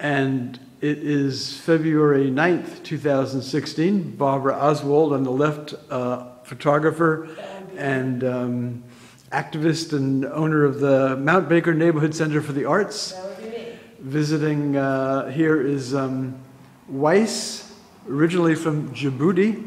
And it is February 9th, 2016. Barbara Oswald on the left, photographer and activist and owner of the Mount Baker Neighborhood Center for the Arts. Visiting here is Weiss, originally from Djibouti.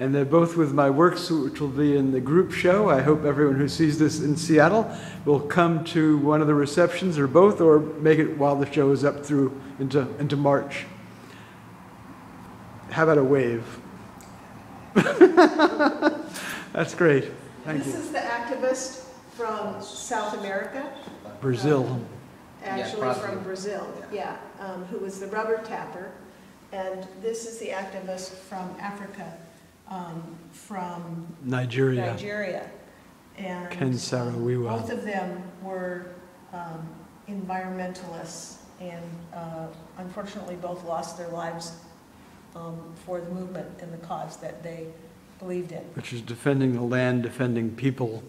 And they're both with my works, which will be in the group show. I hope everyone who sees this in Seattle will come to one of the receptions, or both, or make it while the show is up through into March. How about a wave? That's great. Thank you. This is the activist from South America. Brazil. Actually, from Brazil, yeah. Who was the rubber tapper. And this is the activist from Africa. From Nigeria, and Ken Saro-Wiwa. Both of them were environmentalists, and unfortunately both lost their lives for the movement and the cause that they believed in. Which is defending the land, defending people,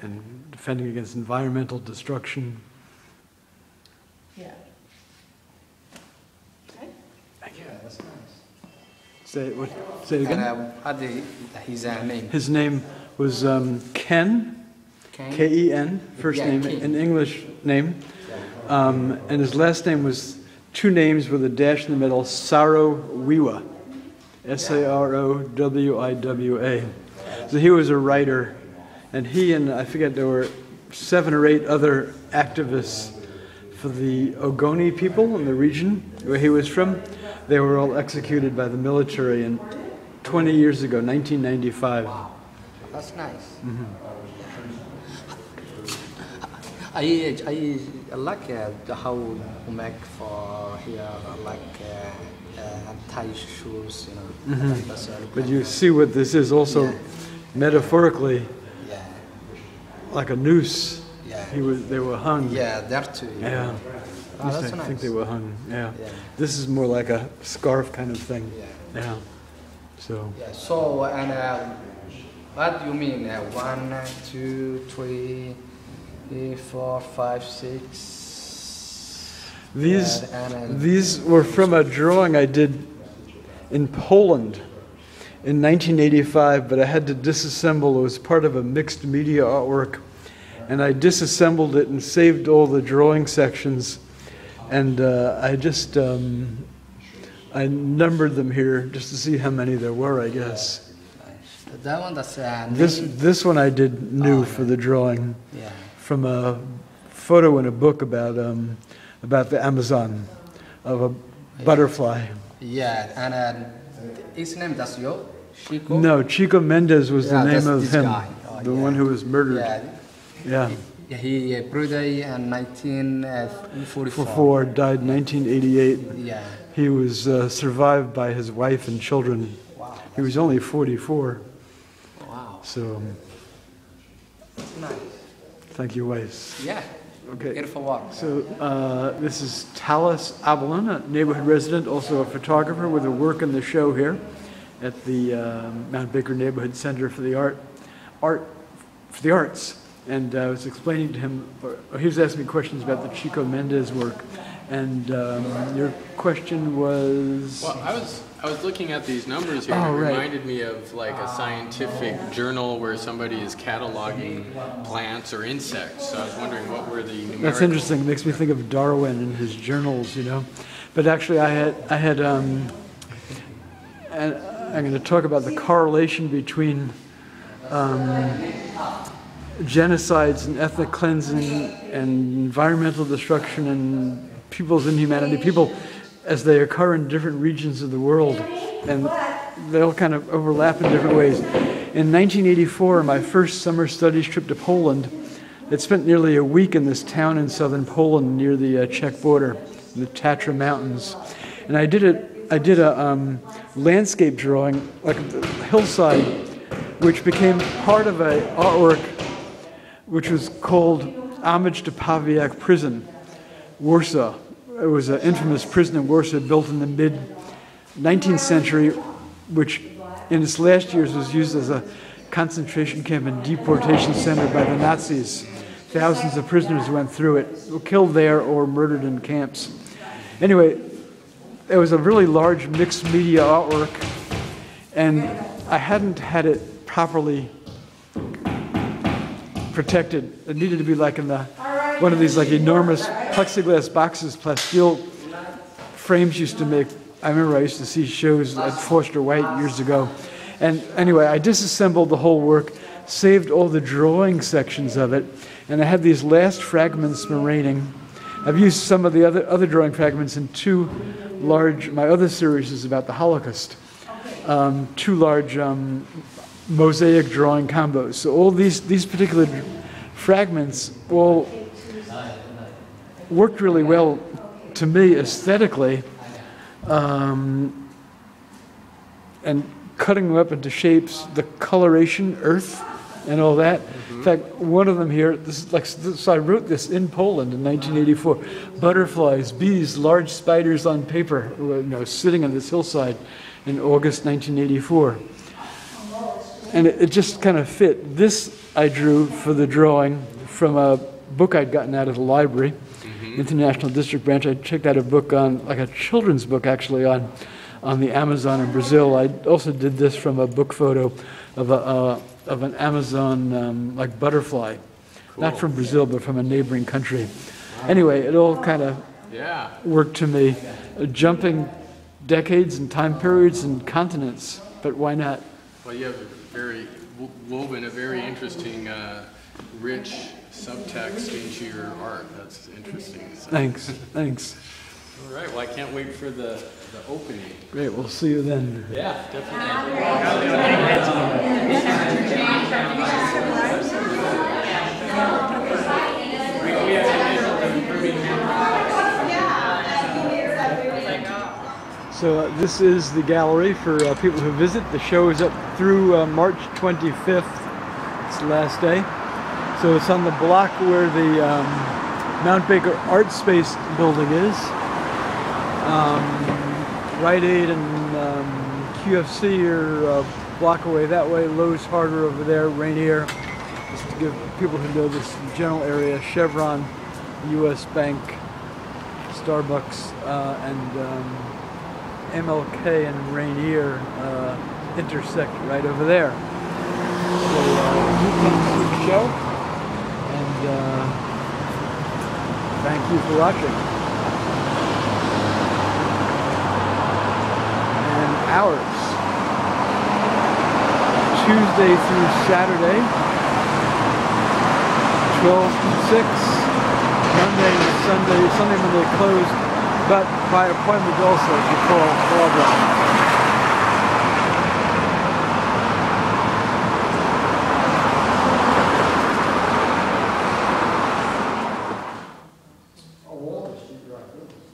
and defending against environmental destruction. Yeah. Okay. Thank you. Yeah, that's nice. Say it again. His name was Ken, K-E-N, first name, an English name. And his last name was two names with a dash in the middle, Saro-Wiwa, S-A-R-O-W-I-W-A. So he was a writer. And he and, I forget, there were 7 or 8 other activists for the Ogoni people in the region where he was from. They were all executed by the military in 20 years ago, 1995. Wow. That's nice. Mm-hmm. I like how make for here, like tie shoes, you know. Mm-hmm. But you see what this is also, yeah. Metaphorically, yeah. Like a noose. Yeah. They were hung. Yeah, that too. Yeah. Oh, that's nice. I think they were hung. Yeah. Yeah. This is more like a scarf kind of thing. Yeah. Yeah. So. Yeah. So and what do you mean? 1, 2, 3, 4, 5, 6. These were from a drawing I did in Poland in 1985, but I had to disassemble. It was part of a mixed media artwork, and I disassembled it and saved all the drawing sections. And I just, I numbered them here just to see how many there were, I guess. That one, that's this one I did new for the drawing, yeah. From a photo in a book about the Amazon, of a butterfly. Yeah, and his name, that's Chico? No, Chico Mendes was the name of him, the one who was murdered. Yeah. Yeah, he brother in 1944, died 1988. Yeah. He was survived by his wife and children. Wow. He was only 44. Wow. So. That's nice. Thank you, Weiss. Yeah. Okay. Beautiful walk. So this is Talus Abelin, a neighborhood resident, also a photographer with a work in the show here at the Mount Baker Neighborhood Center for the Arts. And I was explaining to him, or he was asking me questions about the Chico Mendes work. And your question was? Well, I was looking at these numbers here. Oh, right. It reminded me of like a scientific journal where somebody is cataloging plants or insects. So I was wondering what were the numerical. That's interesting. It makes me think of Darwin and his journals, you know. But actually and I'm going to talk about the correlation between genocides and ethnic cleansing and environmental destruction and people's inhumanity, people as they occur in different regions of the world, and they all kind of overlap in different ways. In 1984, my first summer studies trip to Poland, I'd spent nearly a week in this town in southern Poland near the Czech border, in the Tatra Mountains, and I did a landscape drawing, like a hillside, which became part of an artwork which was called Homage to Pawiak Prison, Warsaw. It was an infamous prison in Warsaw built in the mid-19th century, which in its last years was used as a concentration camp and deportation center by the Nazis. Thousands of prisoners went through it, were killed there or murdered in camps. Anyway, it was a really large mixed media artwork, and I hadn't had it properly protected. It needed to be like in the one of these like enormous plexiglass boxes, plasteel frames used to make. I remember I used to see shows at Forster White years ago. And anyway, I disassembled the whole work, saved all the drawing sections of it, and I had these last fragments remaining. I've used some of the other drawing fragments in two large, my other series is about the Holocaust, two large mosaic drawing combos. So all these particular fragments all worked really well to me aesthetically, and cutting them up into shapes, the coloration, earth, and all that. In fact, one of them here, this is like, so I wrote this in Poland in 1984. Butterflies, bees, large spiders on paper, you know, sitting on this hillside in August 1984. And it just kind of fit. This I drew for the drawing from a book I'd gotten out of the library, International District Branch. I checked out a book on, like a children's book actually, on the Amazon in Brazil. I also did this from a book photo of an Amazon like butterfly. Cool. Not from Brazil, but from a neighboring country. Wow. Anyway, it all kind of worked to me. Jumping decades and time periods and continents, but why not? Well, you have woven a very interesting, rich subtext into your art. That's interesting. So. Thanks, thanks. All right, well, I can't wait for the opening. Great, we'll see you then. Yeah, definitely. So this is the gallery for people who visit. The show is up through March 25th. It's the last day. So it's on the block where the Mount Baker Art Space building is. Rite Aid and QFC are a block away that way, Lowe's Hardware over there, Rainier, just to give people who know this general area, Chevron, US Bank, Starbucks, and MLK and Rainier intersect right over there. So you can see the show, and thank you for watching. Hours, Tuesday through Saturday, 12 to 6, Monday to Sunday, Sunday when they close, but by appointment also if you call Barbara. A wall is cheaper, I think.